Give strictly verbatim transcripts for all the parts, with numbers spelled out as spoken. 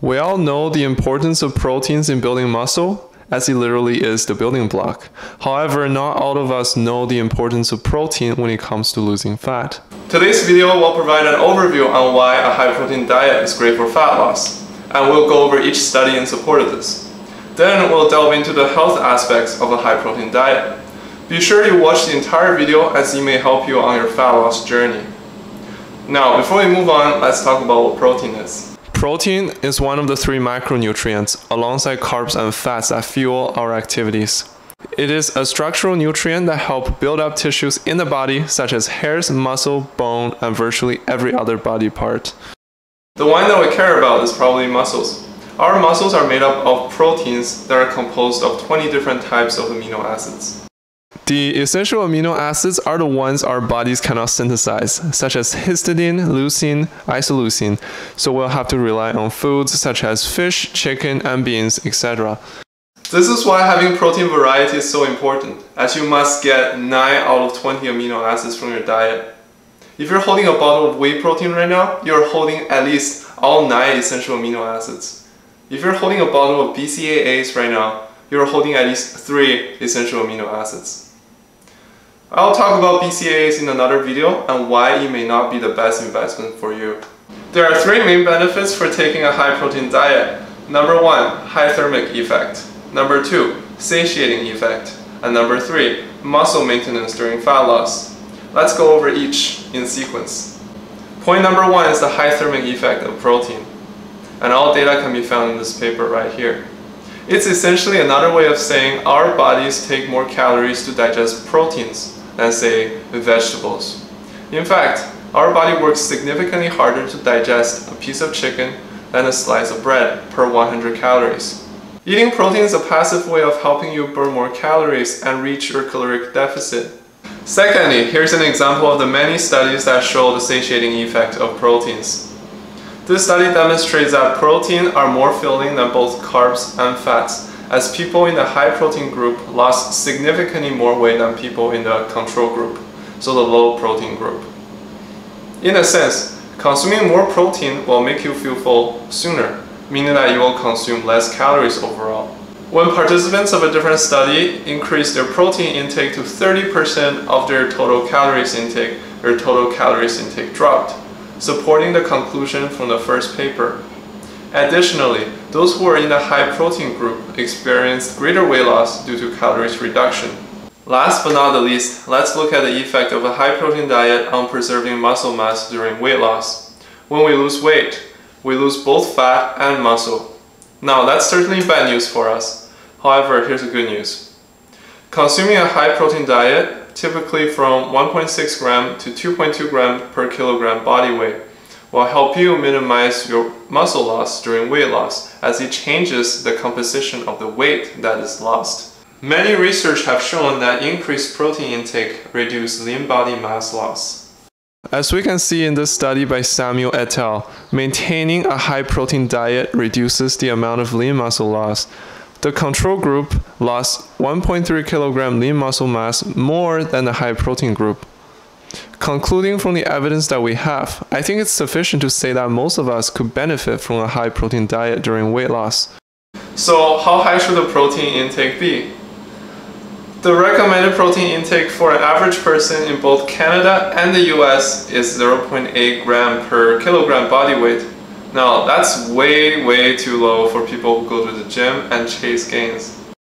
We all know the importance of proteins in building muscle, as it literally is the building block. However, not all of us know the importance of protein when it comes to losing fat. Today's video will provide an overview on why a high-protein diet is great for fat loss, and we'll go over each study in support of this. Then we'll delve into the health aspects of a high-protein diet. Be sure to watch the entire video as it may help you on your fat loss journey. Now, before we move on, let's talk about what protein is. Protein is one of the three macronutrients, alongside carbs and fats, that fuel our activities. It is a structural nutrient that helps build up tissues in the body, such as hairs, muscle, bone, and virtually every other body part. The one that we care about is probably muscles. Our muscles are made up of proteins that are composed of twenty different types of amino acids. The essential amino acids are the ones our bodies cannot synthesize, such as histidine, leucine, isoleucine, so we'll have to rely on foods such as fish, chicken, and beans, et cetera. This is why having protein variety is so important, as you must get nine out of twenty amino acids from your diet. If you're holding a bottle of whey protein right now, you're holding at least all nine essential amino acids. If you're holding a bottle of B C A As right now, you're holding at least three essential amino acids. I'll talk about B C A As in another video and why it may not be the best investment for you. There are three main benefits for taking a high protein diet. Number one, high thermic effect. Number two, satiating effect. And number three, muscle maintenance during fat loss. Let's go over each in sequence. Point number one is the high thermic effect of protein. And all data can be found in this paper right here. It's essentially another way of saying our bodies take more calories to digest proteins than, say, vegetables. In fact, our body works significantly harder to digest a piece of chicken than a slice of bread per one hundred calories. Eating protein is a passive way of helping you burn more calories and reach your caloric deficit. Secondly, here's an example of the many studies that show the satiating effect of proteins. This study demonstrates that protein are more filling than both carbs and fats, as people in the high protein group lost significantly more weight than people in the control group, so the low protein group. In a sense, consuming more protein will make you feel full sooner, meaning that you will consume less calories overall. When participants of a different study increased their protein intake to thirty percent of their total calories intake, their total calories intake dropped, supporting the conclusion from the first paper. Additionally, those who were in the high protein group experienced greater weight loss due to calories reduction. Last but not the least, let's look at the effect of a high protein diet on preserving muscle mass during weight loss. When we lose weight, we lose both fat and muscle. Now, that's certainly bad news for us. However, here's the good news. Consuming a high protein diet, typically from one point six grams to two point two grams per kilogram body weight, will help you minimize your muscle loss during weight loss, as it changes the composition of the weight that is lost. Many research have shown that increased protein intake reduces lean body mass loss. As we can see in this study by Samuel et al, maintaining a high protein diet reduces the amount of lean muscle loss. The control group lost one point three kilograms lean muscle mass more than the high protein group. Concluding from the evidence that we have, I think it's sufficient to say that most of us could benefit from a high protein diet during weight loss. So, how high should the protein intake be? The recommended protein intake for an average person in both Canada and the U S is zero point eight grams per kilogram body weight. Now, that's way, way too low for people who go to the gym and chase gains.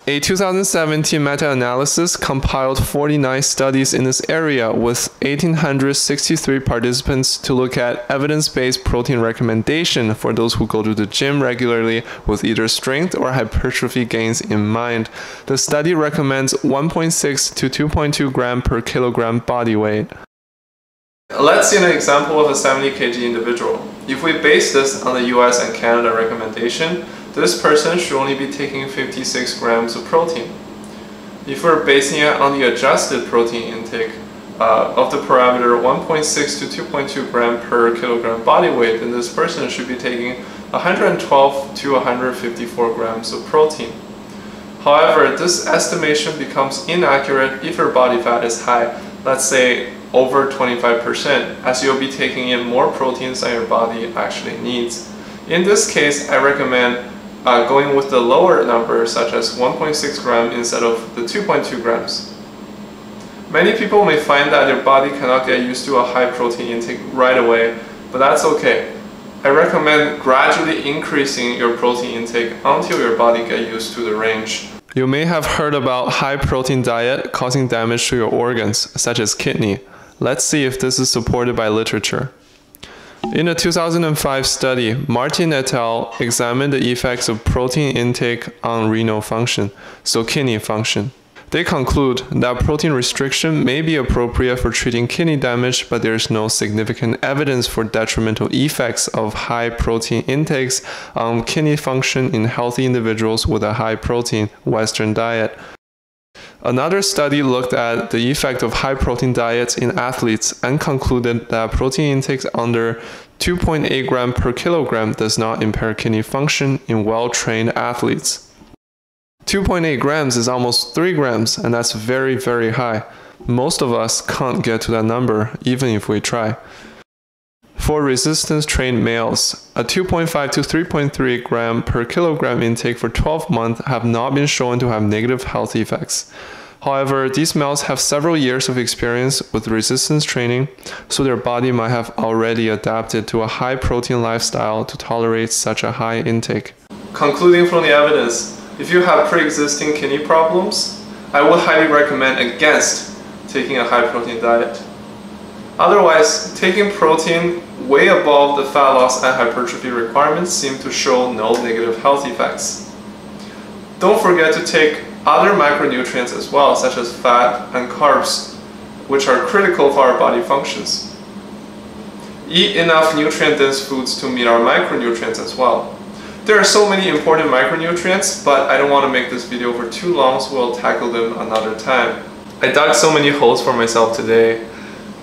A two thousand seventeen meta-analysis compiled forty-nine studies in this area with one thousand eight hundred sixty-three participants to look at evidence-based protein recommendation for those who go to the gym regularly with either strength or hypertrophy gains in mind. The study recommends one point six to two point two grams per kilogram body weight. Let's see an example of a seventy kilogram individual. If we base this on the U S and Canada recommendation, this person should only be taking fifty-six grams of protein. If we're basing it on the adjusted protein intake uh, of the parameter one point six to two point two grams per kilogram body weight, then this person should be taking one hundred twelve to one hundred fifty-four grams of protein. However, this estimation becomes inaccurate if your body fat is high, let's say over twenty-five percent, as you'll be taking in more proteins than your body actually needs. In this case, I recommend uh, going with the lower number, such as one point six grams instead of the two point two grams. Many people may find that their body cannot get used to a high protein intake right away, but that's okay. I recommend gradually increasing your protein intake until your body gets used to the range. You may have heard about high protein diet causing damage to your organs, such as kidney. Let's see if this is supported by literature. In a two thousand five study, Martin et al. Examined the effects of protein intake on renal function, so kidney function. They conclude that protein restriction may be appropriate for treating kidney damage, but there is no significant evidence for detrimental effects of high protein intakes on kidney function in healthy individuals with a high protein Western diet. Another study looked at the effect of high protein diets in athletes and concluded that protein intakes under two point eight grams per kilogram does not impair kidney function in well-trained athletes. two point eight grams is almost three grams, and that's very, very high. Most of us can't get to that number, even if we try. For resistance-trained males, a two point five to three point three gram per kilogram intake for twelve months have not been shown to have negative health effects. However, these males have several years of experience with resistance training, so their body might have already adapted to a high-protein lifestyle to tolerate such a high intake. Concluding from the evidence, if you have pre-existing kidney problems, I would highly recommend against taking a high-protein diet. Otherwise, taking protein way above the fat loss and hypertrophy requirements seem to show no negative health effects. Don't forget to take other micronutrients as well, such as fat and carbs, which are critical for our body functions. Eat enough nutrient-dense foods to meet our micronutrients as well. There are so many important micronutrients, but I don't want to make this video for too long, so we'll tackle them another time. I dug so many holes for myself today.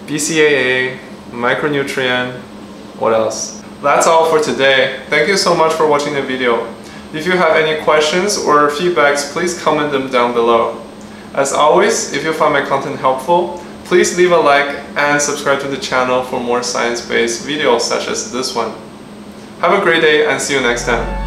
B C A A, micronutrient, what else? That's all for today. Thank you so much for watching the video. If you have any questions or feedbacks, please comment them down below. As always, if you find my content helpful, please leave a like and subscribe to the channel for more science-based videos such as this one. Have a great day and see you next time.